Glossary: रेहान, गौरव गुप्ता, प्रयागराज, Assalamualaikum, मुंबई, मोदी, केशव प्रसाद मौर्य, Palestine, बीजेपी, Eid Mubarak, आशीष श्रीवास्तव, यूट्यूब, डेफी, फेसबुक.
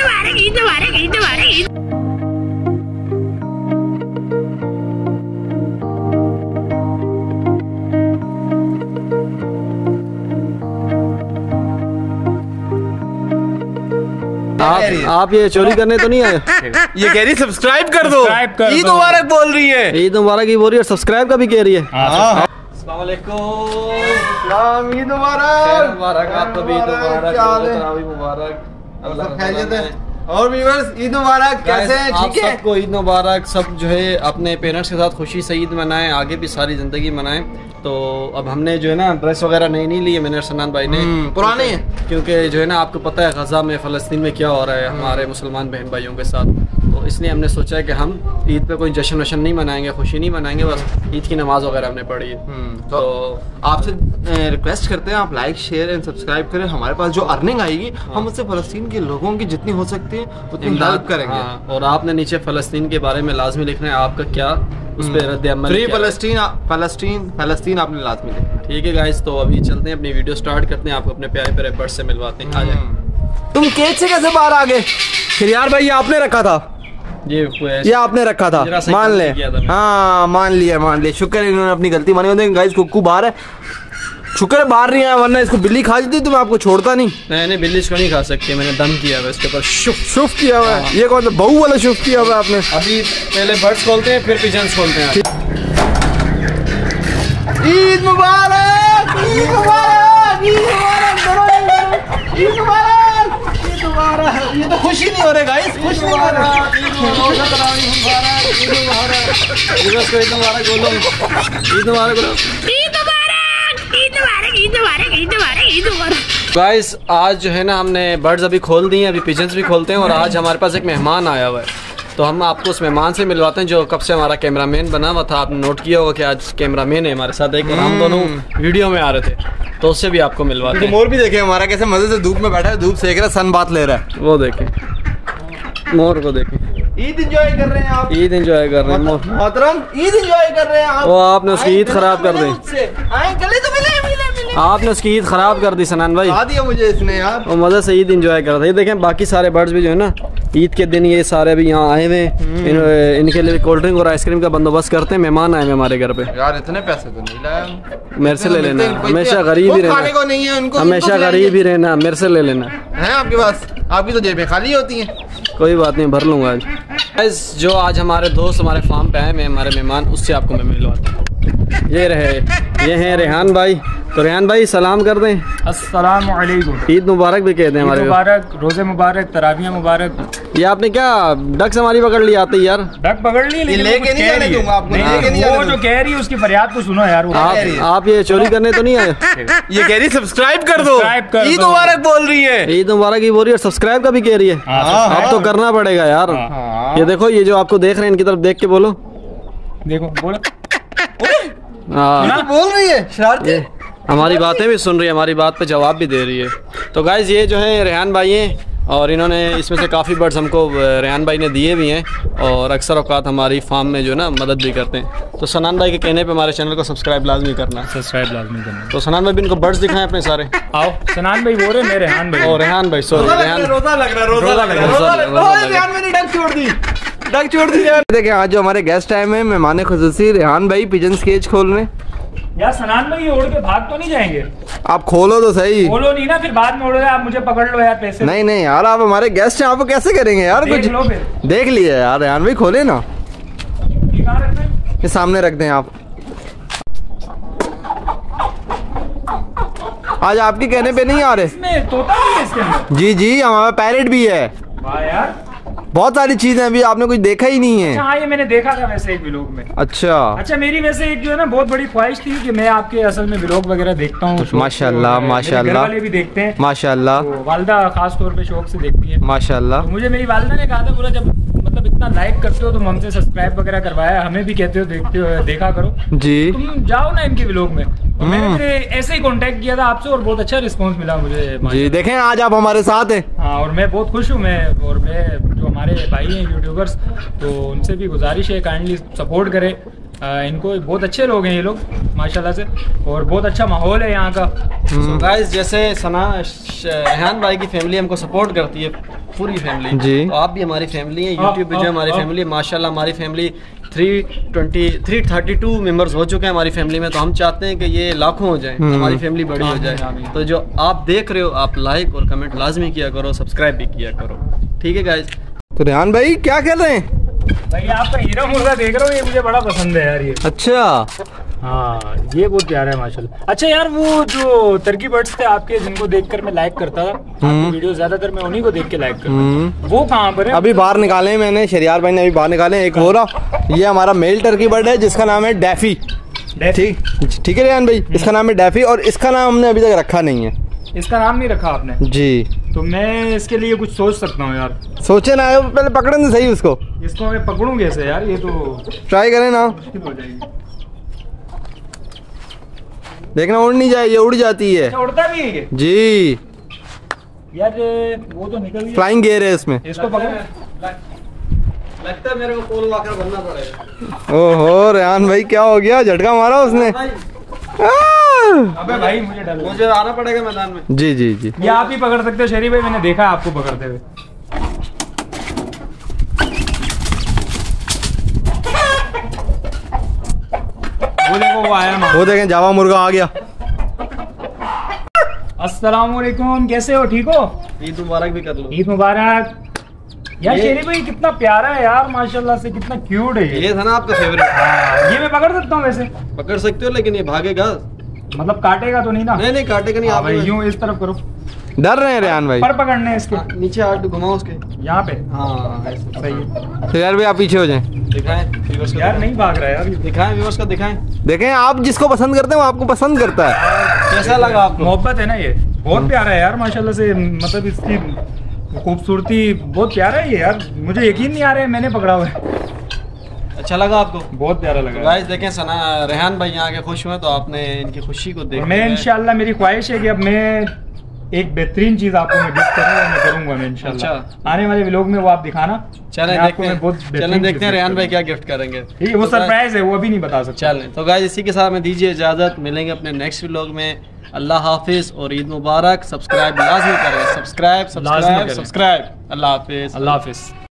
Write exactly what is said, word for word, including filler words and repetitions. मुबारक, ईद मुबारक, ईद मुबारक। आप आप ये चोरी करने तो नहीं आए? ये कह रही सब्सक्राइब कर दो, ईद मुबारक बोल रही है, ईद मुबारक ही बोल रही है, सब्सक्राइब का भी कह रही है। अस्सलाम वालेकुम, ईद मुबारक, मुबारक आपको भी, ईद मुबारक, तरावी मुबारक और व्यूअर्स, ईद मुबारक। कैसे हैं, ठीक है? सबको ईद मुबारक। सब जो है अपने पेरेंट्स के साथ खुशी से ईद मनाएं, आगे भी सारी जिंदगी मनाएं। तो अब हमने जो है ना ड्रेस वगैरह नहीं नहीं लिए, मैंने अरसनान भाई ने पुराने हैं, क्योंकि जो है ना आपको पता है गजा में, फ़लस्तीन में क्या हो रहा है हमारे मुसलमान बहन भाइयों के साथ। तो इसलिए हमने सोचा कि हम ईद पे कोई जश्न वश्न नहीं मनाएंगे, खुशी नहीं मनाएंगे, बस ईद की नमाज वगैरह हमने पढ़ी। तो आपसे रिक्वेस्ट करते हैं आप लाइक शेयर एंड सब्सक्राइब करें। हमारे पास जो अर्निंग आएगी हम उससे फ़लस्तीन के लोगों की जितनी हो सकती है उतनी हेल्प करेंगे। और आपने नीचे फ़लस्तीन के बारे में लाजमी लिखना है आपका क्या उस पे रद्द अमल, फ्री फ़लस्तीन फ़लस्तीन फ़लस्तीन आपने लाजमी लिखना। ठीक है गाइस, तो अभी चलते हैं, अपनी वीडियो स्टार्ट करते हैं, आपको अपने प्यारे प्यारे बर्ड्स से मिलवाते हैं। आ जाए तुम केज से कैसे बाहर आ गए? फिर यार भाई ये आपने रखा था, ये ये आपने रखा था, मान ले। हाँ मान लिया, मान लिया, शुक्र है इन्होंने अपनी गलती मानी। होते गाइस कुक्कू बाहर है, शुक्र है बाहर नहीं आया, वरना इसको बिल्ली खा जाती। तो मैं आपको छोड़ता नहीं, नहीं नहीं बिल्ली इसको नहीं खा सकती। मैंने दम किया हुआ इसके ऊपर, शुफ शुफ किया हुआ है। ये कौन सा बहू वाला शुफ किया हुआ है आपने? अभी पहले बर्ड्स खोलते हैं फिर पिजन्स खोलते हैं। ईद मुबारक, ईद मुबारक, ईद मुबारक, ईद मुबारक, ईद मुबारक। ये तो खुशी नहीं हो रहे गाइस, खुश नहीं हो रहा। गाइस आज जो है ना हमने बर्ड्स अभी खोल दिए हैं, अभी पिजन्स भी खोलते हैं। और आज हमारे पास एक मेहमान आया हुआ है, तो हम आपको उस मेहमान से मिलवाते हैं जो कब से हमारा कैमरामैन बना हुआ था। आपने नोट किया होगा कि आज कैमरामैन है हमारे साथ, एक हम दोनों वीडियो में आ रहे थे, तो उससे भी आपको मिलवाते हैं। मोर भी देखे हमारा कैसे मजे से धूप में बैठा है, धूप सेक रहा है, सन बात ले रहा है, वो देखे मोर को देखे। ईद एंजॉय कर रहे हैं आप, ईद एंजॉय कर रहे हैं मोहतरम, ईद एंजॉय कर रहे हैं आप। वो आपने उसकी ईद खराब कर दी, आपने उसकी ईद खराब कर दी सनान भाई, खा दिया मुझे इसने यार। और मज़े से ईद एंजॉय कर रहा था। ये देखें बाकी सारे बर्ड्स भी जो है ना ईद के दिन ये सारे भी यहाँ आए हुए, इन, इनके लिए कोल्ड ड्रिंक और आइसक्रीम का बंदोबस्त करते हैं। मेहमान आए हुए हमारे घर पे यार, इतने पैसे तो नहीं लाया, मेरे से ले लेना, हमेशा गरीब ही रहना, हमेशा गरीब ही रहना, मेरे से ले लेना। है आपके पास, आपकी तो जेबें खाली होती हैं। कोई बात नहीं, भर लूँगा। आज जो आज हमारे दोस्त हमारे फार्म पे आए हुए हमारे मेहमान, उससे आपको मैं मिलवाता हूँ। ये रहे, ये हैं रेहान भाई। तो रेहान भाई सलाम कर दें, अस्सलाम वालेकुम, ईद मुबारक भी कह दें हमारे, मुबारक, रोजे मुबारक, तरावियाँ मुबारक। ये आपने क्या डक्स हमारी पकड़ ली? आती यार डक पकड़ ली, लेकिन लेके नहीं जाने दूंगा आपको, लेके नहीं जाने दूंगा। वो जो कह रही है उसकी फरियाद को सुनो यार। आप ये चोरी करने तो नहीं आए? ये कह रही सब्सक्राइब कर दो, ईद मुबारक बोल रही है, ईद मुबारक ही बोल रही है, सब्सक्राइब का भी कह रही है। अब तो करना पड़ेगा यार। ये देखो ये जो आपको देख रहे हैं इनकी तरफ देख के बोलो, देखो बोलो, बोल रही है शरारती, हमारी बातें भी सुन रही है, हमारी बात पे जवाब भी दे रही है। तो गाइज ये जो है रेहान भाई हैं, और इन्होंने इसमें से काफ़ी बर्ड्स हमको रेहान भाई ने दिए भी हैं, और अक्सर औकात हमारी फार्म में जो है ना मदद भी करते हैं। तो सनान भाई के कहने पे हमारे चैनल को सब्सक्राइब लाजमी करना, सब्सक्राइब लाजमी करना। तो सनान भाई भी इनको बर्ड्स दिखाएं अपने सारे। आओ सनान भाई बोल रहे हैं, मैं रेहान भाई, और रेहान भाई सॉरी, रोजा लग रहा है, डग छोड़ दी यार। देखिए आज जो हमारे गेस्ट आए हैं मेहमान खुसूसी रेहान भाई, पिजन्स केज खोल रहे यार। सनान भाई उड़ के भाग तो नहीं जाएंगे? आप खोलो तो सही, खोलो नहीं ना फिर बाद में उड़ोगे, आप मुझे पकड़ लो यार पैसे। नहीं नहीं यार आप हमारे गेस्ट हैं, आपको कैसे करेंगे यार, देख कुछ देख लिया यार। रेहान भाई खोले ना, ये सामने रख दें आप। आज आपके कहने पे नहीं आ रहे, तोता भी है जी जी, हमारा पैरेट भी है, बहुत सारी चीजें अभी आपने कुछ देखा ही नहीं है। हाँ ये मैंने देखा था वैसे एक व्लॉग में। अच्छा अच्छा, मेरी वैसे एक जो है ना बहुत बड़ी ख्वाहिश थी कि मैं आपके असल में व्लॉग वगैरह देखता हूँ। माशाल्लाह माशाल्लाह, घर वाले भी देखते हैं माशाल्लाह, तो वालदा खास तौर पे शौक से देखती है माशाल्लाह। तो मुझे मेरी वालदा ने कहा था, बोला जब मतलब इतना लाइक करते हो तो हमसे सब्सक्राइब वगैरह करवाया, हमें भी कहते हो देखते हो देखा करो जी, तुम जाओ ना इनके व्लॉग में। मैंने ऐसे ही कांटेक्ट किया था आपसे और बहुत अच्छा रिस्पांस मिला मुझे जी। देखें आज आप हमारे साथ हैं। हाँ और मैं बहुत खुश हूँ मैं, और मैं जो हमारे भाई हैं यूट्यूबर्स तो उनसे भी गुजारिश है काइंडली सपोर्ट करें इनको, बहुत अच्छे लोग हैं ये लोग माशाल्लाह से, और बहुत अच्छा माहौल है यहाँ का। so guys, जैसे सना रेहान भाई की फैमिली हमको सपोर्ट करती है पूरी फैमिली जी। तो आप भी हमारी फैमिली है, यूट्यूब पे जो हमारी फैमिली माशाल्लाह, हमारी family three twenty three thirty two members हो चुके हैं हमारी फैमिली में। तो हम चाहते हैं कि ये लाखों हो जाए, हमारी फैमिली बड़ी हो जाए। तो जो आप देख रहे हो आप लाइक और कमेंट लाजमी किया करो, सब्सक्राइब भी किया करो, ठीक है गाइज। तो रेहान भाई क्या खेल रहे हैं? भाई आपका हीरा मुर्गा देख रहा हूँ, ये मुझे बड़ा पसंद है यार ये। अच्छा हाँ ये बहुत प्यारा है माशाल्लाह। अच्छा यार वो जो तुर्की बर्ड्स थे आपके, जिनको देखकर मैं लाइक करता था वीडियो, ज्यादातर मैं उन्हीं को देख के लाइक करता था, वो कहाँ पर है? अभी बाहर निकाले मैंने, शरियार भाई ने अभी बाहर निकाले। एक हो रहा ये हमारा मेल टर्की बर्ड है जिसका नाम है डेफी। ठीक ठीक है रेहान भाई, इसका नाम है डेफी और इसका नाम हमने अभी तक रखा नहीं है। इसका नाम नहीं रखा आपने जी? तो मैं इसके लिए कुछ सोच सकता हूँ यार। सोचे ना, पहले पकड़न तो सही उसको। इसको मैं पकड़ूंगा ऐसे यार, ये तो ट्राई करें ना, हो जाएगी। देखना उड़ नहीं जाए, ये उड़ जाती है। उड़ता भी है ये? जी यार वो तो निकल गया। फ्लाइंग गियर है इसमें, इसको पकड़। लगता है मेरे को पोल वाकर बनना पड़ेगा। ओहो रेहान भाई क्या हो गया, झटका मारा उसने। अबे भाई मुझे डर, मुझे आना पड़ेगा मैदान में। जी जी जी ये आप ही पकड़ सकते हो शरीफ भाई, मैंने देखा आपको पकड़ते हुए। वो देखो वो आया ना, वो देखें जावा मुर्गा आ गया। अस्सलामुअलैकुम, कैसे हो? ठीक हो? ईद मुबारक भी कर लो। ईद मुबारक यार शरीफ भाई, कितना प्यारा है यार माशाल्लाह से, कितना क्यूट है ये। ये था ना आपका फेवरेट? हाँ ये मैं पकड़ सकता हूँ वैसे। पकड़ सकते हो लेकिन ये भागेगा, मतलब काटेगा तो नहीं ना? नहीं नहीं काटेगा नहीं। आप भाई यूं इस तरफ करो, डर रहे हैं रेहान भाई। पर पकड़ने इसके नीचे हाथ घुमाओ उसके, यहाँ पे। हाँ सही है। तो यार भाई आप पीछे हो जाएं, दिखाएं यार, नहीं भाग रहा है अभी। दिखाएं व्यूअर्स का, दिखाएं देखें आप जिसको पसंद करते हैं वो आपको पसंद करता है। कैसा लगा आपको? मोहब्बत है ना ये, बहुत प्यारा है यार माशाल्लाह से, मतलब इसकी खूबसूरती बहुत प्यारा है ये यार, मुझे यकीन नहीं आ रहा है मैंने पकड़ा हुआ है। अच्छा लगा आपको? बहुत प्यारा लगा। गाइस देखें सना रेहान भाई यहाँ के खुश हुए, तो आपने इनकी खुशी को देखा। मैं इंशाल्लाह, मेरी ख्वाहिश है कि अब मैं एक बेहतरीन चीज आपको मैं गिफ्ट करूंगा, मैं करूंगा मैं इंशाल्लाह। अच्छा। आने वाले व्लॉग में वो आप दिखाना। चलें देखते हैं, चलें देखते हैं रेहान भाई क्या गिफ्ट करेंगे। ठीक है वो सरप्राइज है, वो अभी नहीं बता सकते। चलें तो गाइस इसी के साथ हमें दीजिए इजाजत, मिलेंगे अपने नेक्स्ट व्लॉग में। अल्लाह हाफिज और ईद मुबारक। सब्सक्राइब लाजमी करें, सब्सक्राइब सब्सक्राइब सब्सक्राइब। अल्लाह हाफिज, अल्लाह हाफिज।